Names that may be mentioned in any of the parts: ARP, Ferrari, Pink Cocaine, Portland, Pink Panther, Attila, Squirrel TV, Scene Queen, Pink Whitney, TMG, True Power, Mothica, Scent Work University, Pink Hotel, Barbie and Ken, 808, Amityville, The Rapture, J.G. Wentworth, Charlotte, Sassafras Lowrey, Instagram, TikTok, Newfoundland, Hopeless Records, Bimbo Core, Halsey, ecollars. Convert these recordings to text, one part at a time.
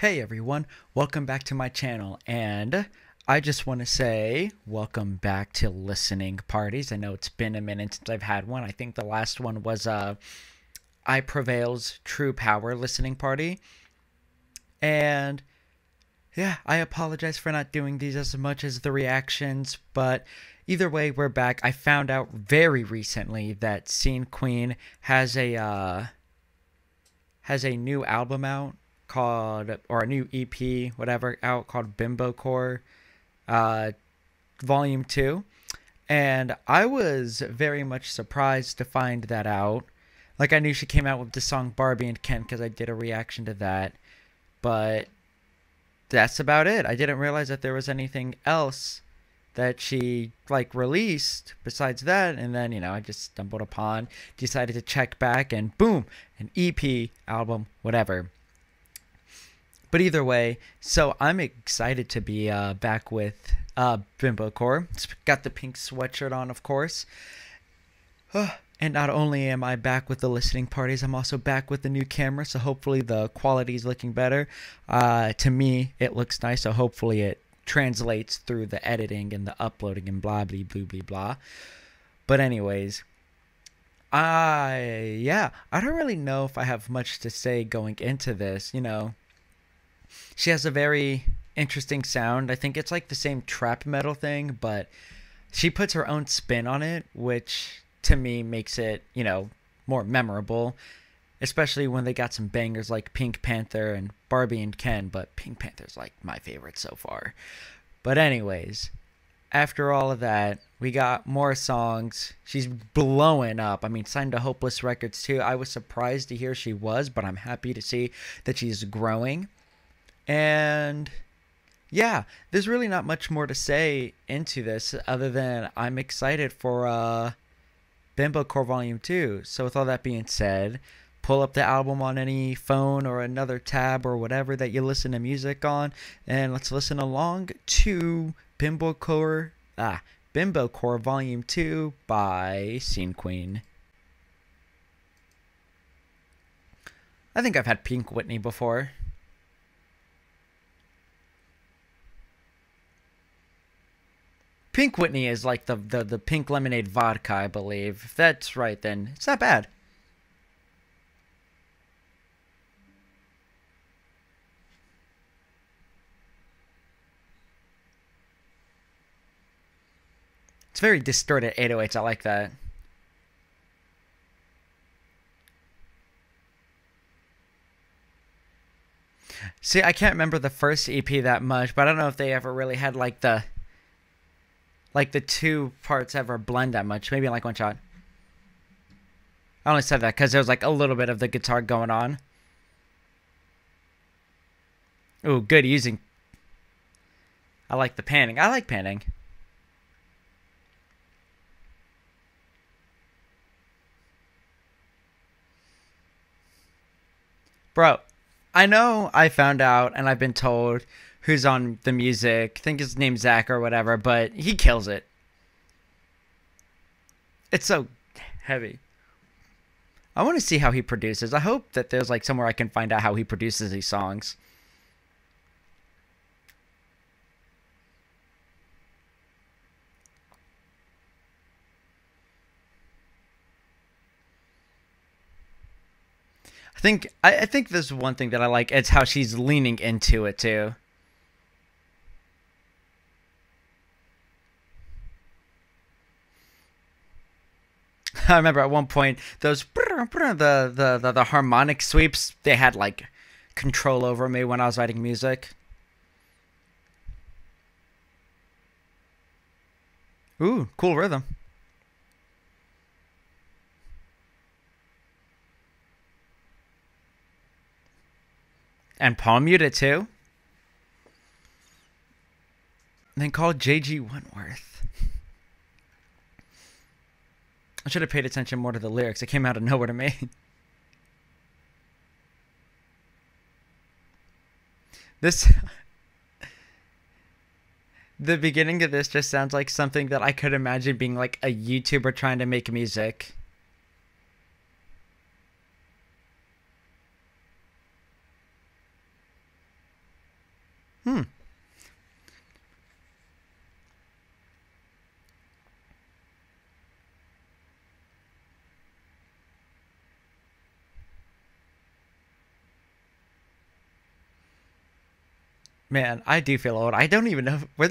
Hey everyone, welcome back to my channel, and I just want to say welcome back to listening parties. I know it's been a minute since I've had one. I think the last one was I Prevail's True Power listening party, and yeah, I apologize for not doing these as much as the reactions, but either way, we're back. I found out very recently that Scene Queen has a new album out called, or a new EP, whatever, out called Bimbo Core Volume 2. And I was very much surprised to find that out. Like, I knew she came out with the song Barbie and Ken because I did a reaction to that. But that's about it. I didn't realize that there was anything else that she, like, released besides that. And then, you know, I just stumbled upon, decided to check back, and boom, an EP, album, whatever. But either way, so I'm excited to be back with Bimbo Core. Got the pink sweatshirt on, of course. And not only am I back with the listening parties, I'm also back with the new camera. So hopefully the quality is looking better. To me, it looks nice. So hopefully it translates through the editing and the uploading and blah, blah, blah, blah, blah. But anyways, I don't really know if I have much to say going into this, you know. She has a very interesting sound. I think it's like the same trap metal thing, but she puts her own spin on it, which to me makes it, you know, more memorable, especially when they got some bangers like Pink Panther and Barbie and Ken, but Pink Panther's like my favorite so far. But anyways, after all of that, we got more songs. She's blowing up. I mean, signed to Hopeless Records too. I was surprised to hear she was, but I'm happy to see that she's growing. And yeah, there's really not much more to say into this other than I'm excited for Bimbo Core Volume 2. So with all that being said, pull up the album on any phone or another tab or whatever that you listen to music on, and let's listen along to Bimbo Core Volume 2 by Scene Queen. I think I've had Pink Whitney before. Pink Whitney is like the pink lemonade vodka, I believe. If that's right, then it's not bad. It's very distorted 808s. I like that. See, I can't remember the first EP that much, but I don't know if they ever really had like the two parts ever blend that much. Maybe like one shot. I only said that because there was like a little bit of the guitar going on. Ooh, good using. I like the panning. I like panning. Bro, I know I found out and I've been told who's on the music. I think his name's Zach or whatever, but he kills it. It's so heavy. I want to see how he produces. I hope that there's like somewhere I can find out how he produces these songs. I think there's one thing that I like. It's how she's leaning into it too. I remember at one point those the harmonic sweeps, they had like control over me when I was writing music. Ooh, cool rhythm. And palm muted too. And then called J.G. Wentworth. I should have paid attention more to the lyrics. It came out of nowhere to me. This... the beginning of this just sounds like something that I could imagine being like a YouTuber trying to make music. Hmm. Man, I do feel old. I don't even know. Is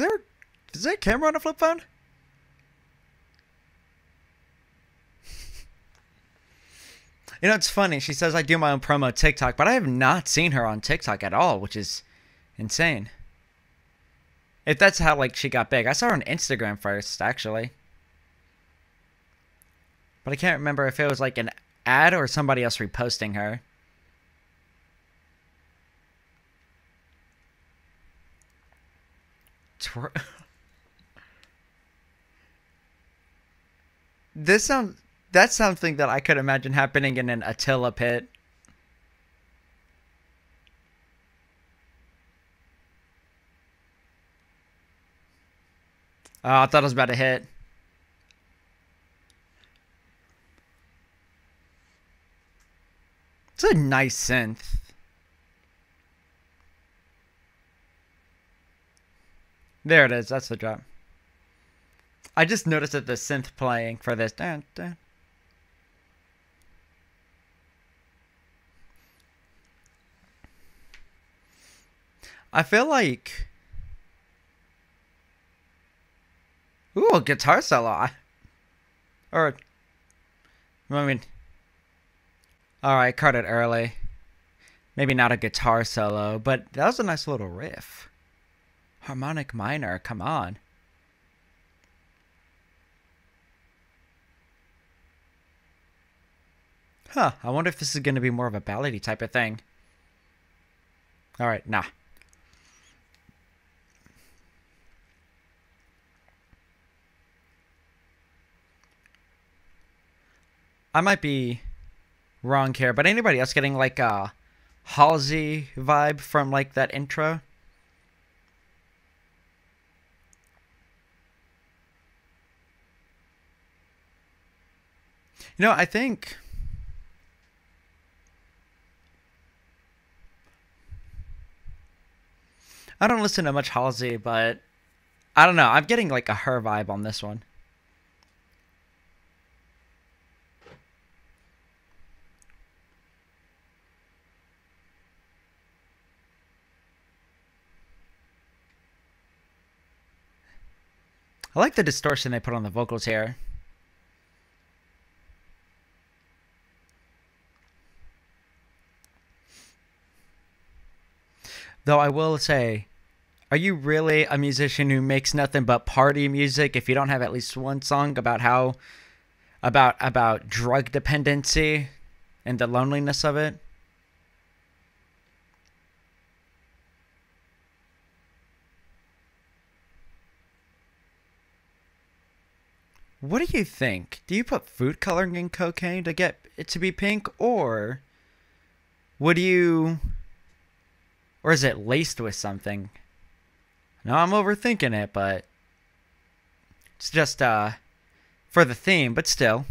there a camera on a flip phone? You know, it's funny. She says I do my own promo TikTok, but I have not seen her on TikTok at all, which is insane. If that's how, like, she got big. I saw her on Instagram first, actually. But I can't remember if it was, like, an ad or somebody else reposting her. This sounds... That's something that I could imagine happening in an Attila pit. Oh, I thought I was about to hit. It's a nice synth. There it is. That's the drop. I just noticed that the synth playing for this... Dun, dun. I feel like... Ooh, a guitar solo. Or... I mean... Alright, caught it early. Maybe not a guitar solo, but that was a nice little riff. Harmonic minor, come on. Huh, I wonder if this is going to be more of a ballady type of thing. Alright, nah. I might be wrong here, but anybody else getting like a Halsey vibe from like that intro? You know, I think I don't listen to much Halsey, but I don't know. I'm getting like a her vibe on this one. I like the distortion they put on the vocals here. Though I will say, are you really a musician who makes nothing but party music if you don't have at least one song about how about drug dependency and the loneliness of it? What do you think? Do you put food coloring in cocaine to get it to be pink, or would you, or is it laced with something? No, I'm overthinking it, but it's just for the theme, but still.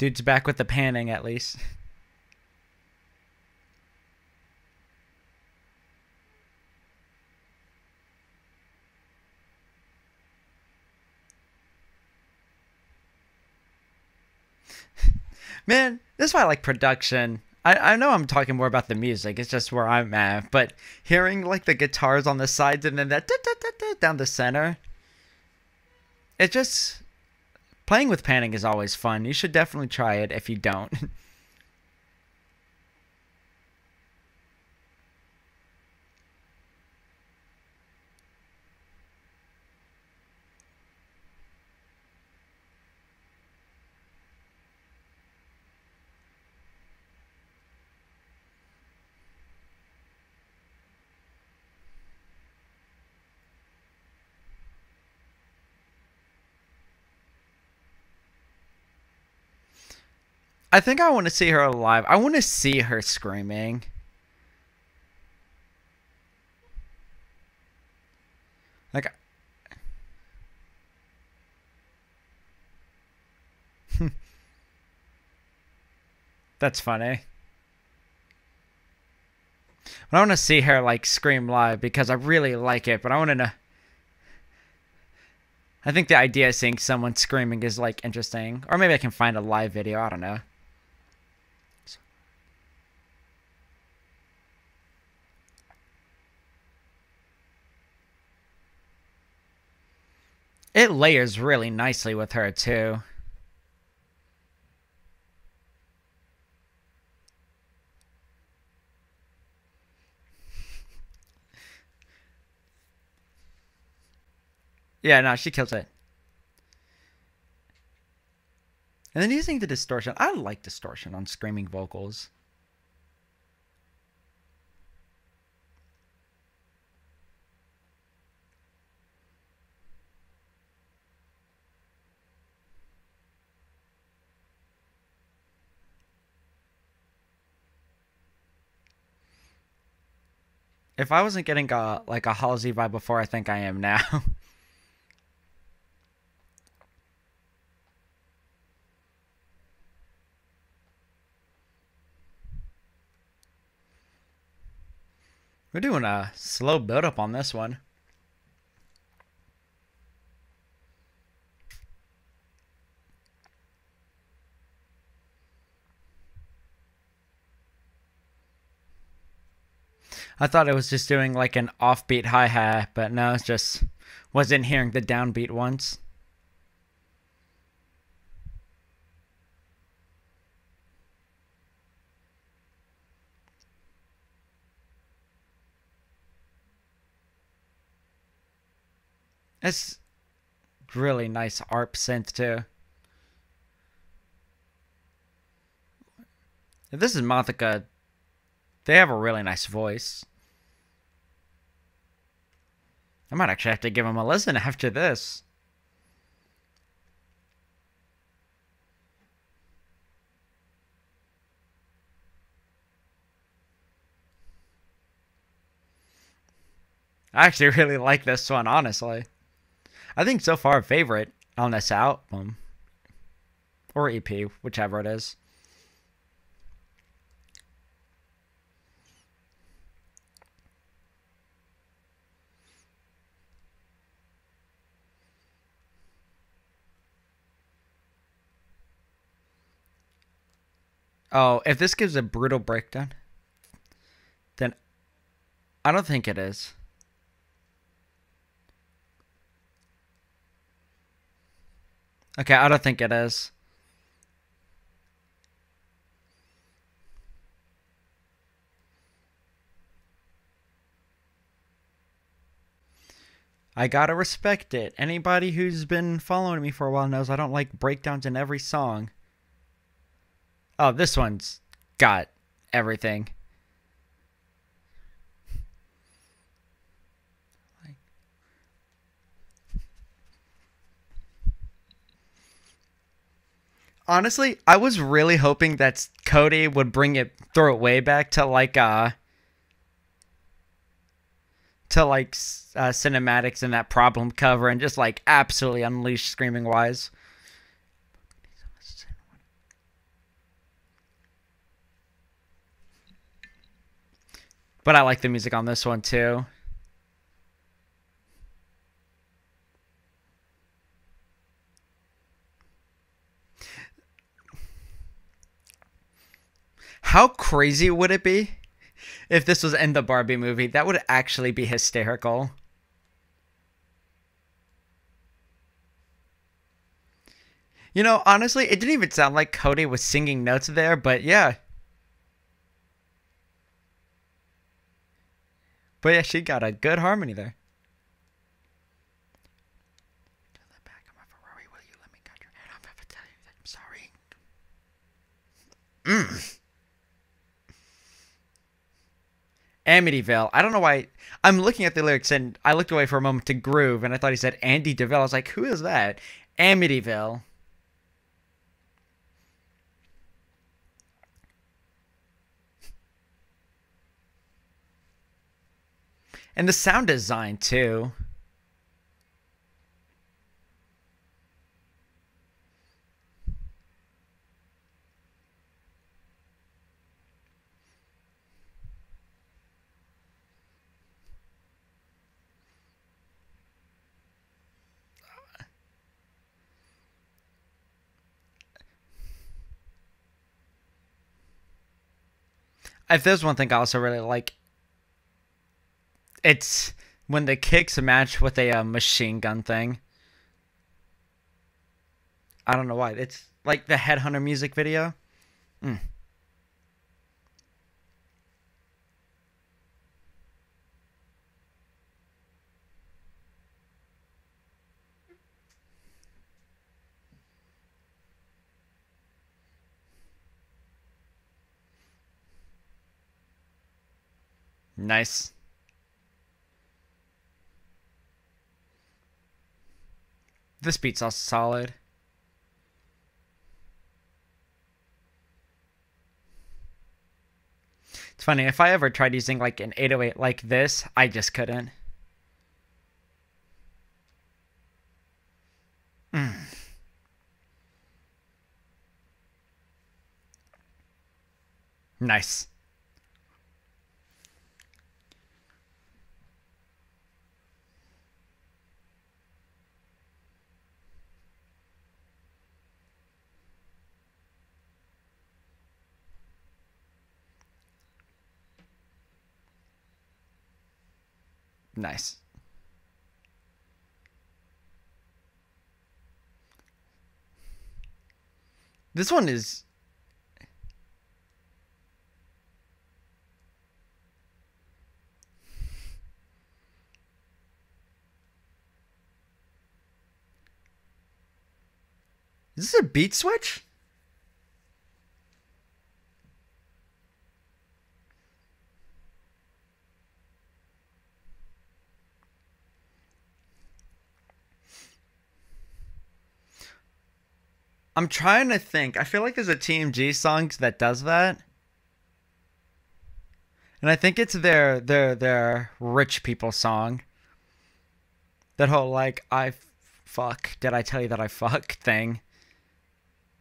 Dude's back with the panning, at least. Man, this is why I like production. I know I'm talking more about the music. It's just where I'm at. But hearing, like, the guitars on the sides and then that da-da-da-da down the center. It just... Playing with panning is always fun. You should definitely try it if you don't. I think I want to see her alive. I want to see her screaming. Like, that's funny. But I want to see her like scream live because I really like it. But I want to know. I think the idea of seeing someone screaming is like interesting, or maybe I can find a live video. I don't know. It layers really nicely with her too. Yeah, no, she kills it. And then using the distortion. I like distortion on screaming vocals. If I wasn't getting a, like a Halsey vibe before, I think I am now. We're doing a slow build up on this one. I thought it was just doing like an offbeat hi-hat, but no, it's just wasn't hearing the downbeat once. That's really nice ARP synth too. If this is Mothica, they have a really nice voice. I might actually have to give them a listen after this. I actually really like this one, honestly. I think so far favorite on this album. Or EP, whichever it is. Oh, if this gives a brutal breakdown, then I don't think it is. Okay, I don't think it is. I gotta respect it. Anybody who's been following me for a while knows I don't like breakdowns in every song. Oh, this one's got everything. Honestly, I was really hoping that Cody would throw it way back to cinematics and that problem cover and just like absolutely unleash screaming wise. But I like the music on this one too. How crazy would it be if this was in the Barbie movie? That would actually be hysterical. You know, honestly, it didn't even sound like Cody was singing notes there, but yeah. But yeah, she got a good harmony there. To the back of my Ferrari, will you let me cut your head off if I tell you that I'm sorry? Amityville. I don't know why. I'm looking at the lyrics and I looked away for a moment to Groove and I thought he said Andy DeVille. I was like, who is that? Amityville. And the sound design, too. If there's one thing I also really like, it's when the kicks match with a machine gun thing. I don't know why. It's like the Headhunter music video. Nice. This beat's also solid. It's funny, if I ever tried using like an 808 like this, I just couldn't. Nice. Nice. This one is... Is this a beat switch? I'm trying to think. I feel like there's a TMG song that does that. And I think it's their rich people song. That whole like, I fuck, did I tell you that I fuck thing.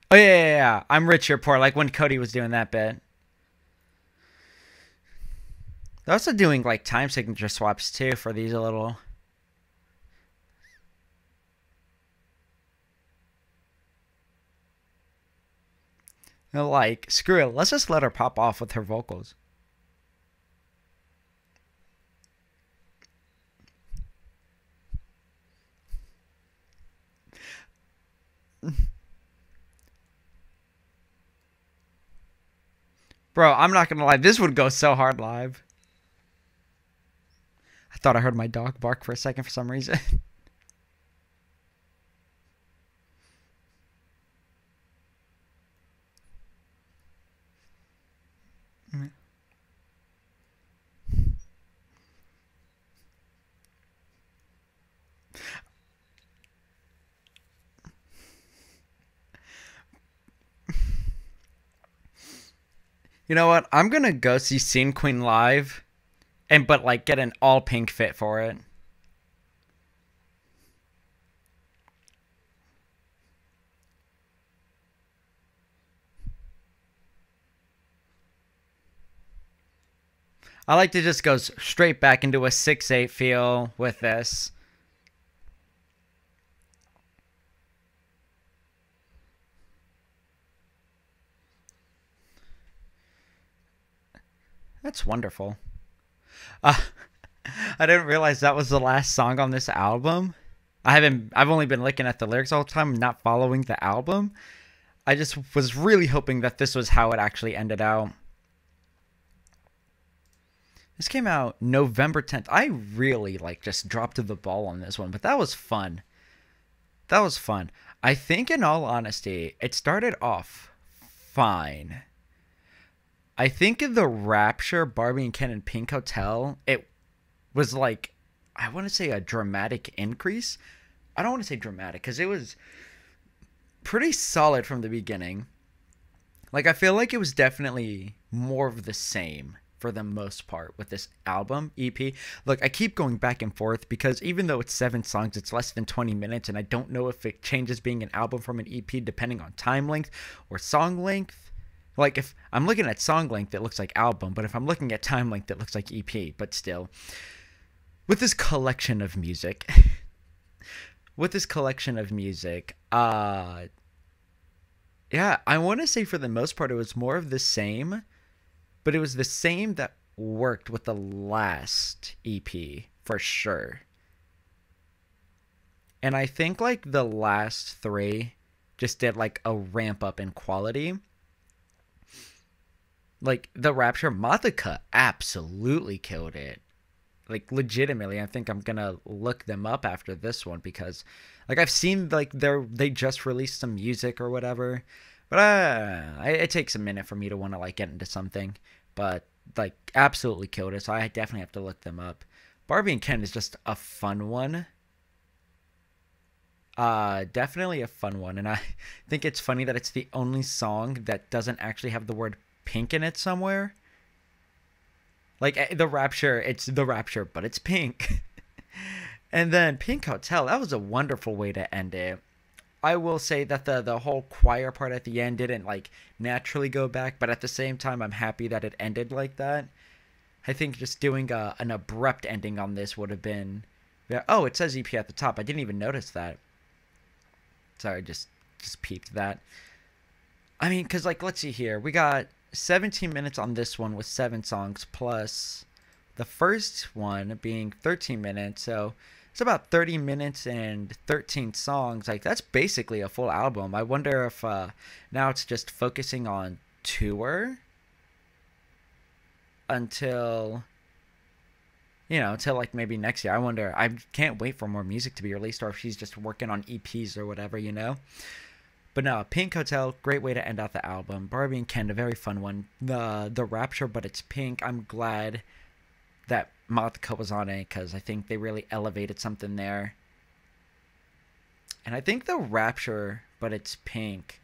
Oh yeah. I'm rich, you're poor. Like when Cody was doing that bit. They're also doing like time signature swaps too for these little... Like, screw it, let's just let her pop off with her vocals. Bro, I'm not gonna lie, this would go so hard live. I thought I heard my dog bark for a second for some reason. You know what? I'm gonna go see Scene Queen live, but like get an all pink fit for it. I like to just go straight back into a 6/8 feel with this. That's wonderful. I didn't realize that was the last song on this album. I've only been looking at the lyrics all the time, not following the album. I just was really hoping that this was how it actually ended out. This came out November 10th. I really like just dropped the ball on this one, but that was fun. That was fun. I think in all honesty, it started off fine. I think in The Rapture, Barbie and Ken, and Pink Hotel, it was like, I want to say a dramatic increase. I don't want to say dramatic because it was pretty solid from the beginning. Like, I feel like it was definitely more of the same for the most part with this album EP. Look, I keep going back and forth because even though it's 7 songs, it's less than 20 minutes, and I don't know if it changes being an album from an EP depending on time length or song length. Like, if I'm looking at song length, it looks like album, but if I'm looking at time length, it looks like EP. But still, with this collection of music, yeah, I want to say for the most part it was more of the same, but it was the same that worked with the last EP for sure. And I think like the last 3 just did like a ramp up in quality. Like The Rapture, Mothica absolutely killed it. Like, legitimately, I think I'm going to look them up after this one because, like, I've seen, like, they just released some music or whatever. But it takes a minute for me to want to, like, get into something. But, like, absolutely killed it, so I definitely have to look them up. Barbie and Ken is just a fun one. Definitely a fun one. And I think it's funny that it's the only song that doesn't actually have the word pink in it somewhere. Like, The Rapture, it's The Rapture, but it's pink. And then Pink Hotel, that was a wonderful way to end it. I will say that the whole choir part at the end didn't, like, naturally go back. But at the same time, I'm happy that it ended like that. I think just doing an abrupt ending on this would have been... Oh, it says EP at the top. I didn't even notice that. Sorry, just peeped that. I mean, because, like, let's see here. We got... 17 minutes on this one with 7 songs plus the first one being 13 minutes. So it's about 30 minutes and 13 songs. Like, that's basically a full album. I wonder if now it's just focusing on tour until, you know, until like maybe next year. I wonder. I can't wait for more music to be released or if she's just working on EPs or whatever, you know. But no, Pink Hotel, great way to end out the album. Barbie and Ken, a very fun one. The Rapture, but it's pink. I'm glad that Mothica was on it because I think they really elevated something there. And I think The Rapture, but it's pink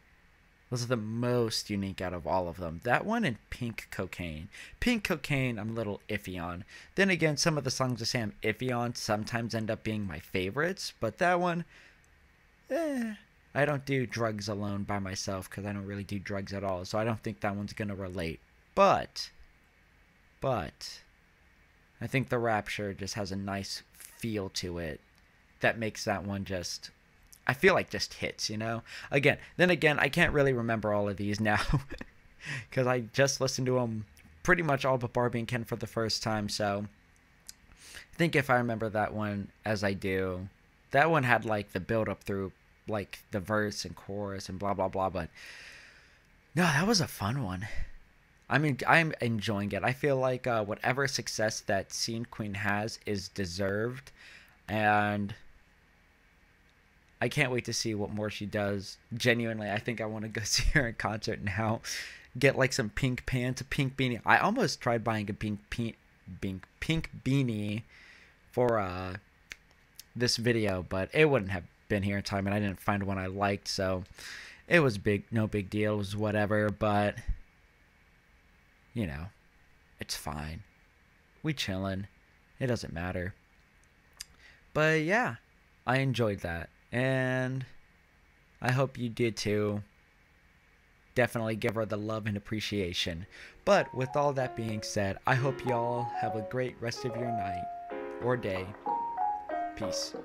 was the most unique out of all of them. That one and Pink Cocaine. Pink Cocaine, I'm a little iffy on. Then again, some of the songs I say I'm iffy on sometimes end up being my favorites. But that one, eh. I don't do drugs alone by myself because I don't really do drugs at all. So I don't think that one's going to relate. But I think The Rapture just has a nice feel to it that makes that one just, I feel like just hits, you know? Again, then again, I can't really remember all of these now because I just listened to them pretty much all but Barbie and Ken for the first time. So I think if I remember that one as I do, that one had like the build up through like the verse and chorus and blah blah blah, but no, that was a fun one. I mean, I'm enjoying it. I feel like whatever success that Scene Queen has is deserved, and I can't wait to see what more she does. Genuinely, I think I want to go see her in concert now. Get like some pink pants, a pink beanie. I almost tried buying a pink beanie for this video, but it wouldn't have been here in time and I didn't find one I liked, so it was no big deal. It was whatever, but you know, it's fine. We chillin'. It doesn't matter. But yeah, I enjoyed that and I hope you did too. Definitely give her the love and appreciation. But with all that being said, I hope y'all have a great rest of your night or day. Peace.